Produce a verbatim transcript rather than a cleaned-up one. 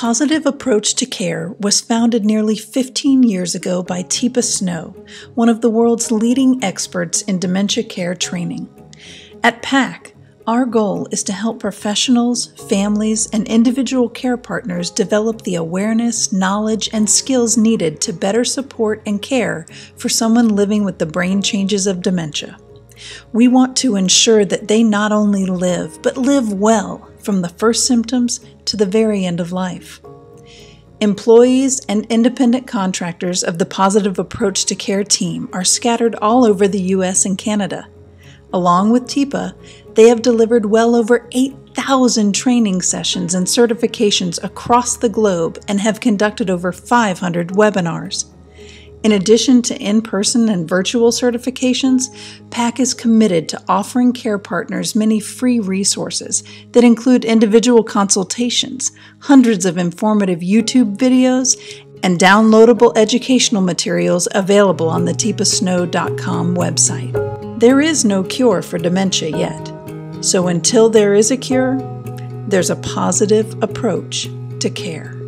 Positive Approach to Care was founded nearly fifteen years ago by Teepa Snow, one of the world's leading experts in dementia care training. At P A C, our goal is to help professionals, families, and individual care partners develop the awareness, knowledge, and skills needed to better support and care for someone living with the brain changes of dementia. We want to ensure that they not only live, but live well from the first symptoms to the very end of life. Employees and independent contractors of the Positive Approach to Care team are scattered all over the U S and Canada. Along with Teepa, they have delivered well over eight thousand training sessions and certifications across the globe and have conducted over five hundred webinars. In addition to in-person and virtual certifications, P A C is committed to offering care partners many free resources that include individual consultations, hundreds of informative YouTube videos, and downloadable educational materials available on the teepa snow dot com website. There is no cure for dementia yet, so until there is a cure, there's a positive approach to care.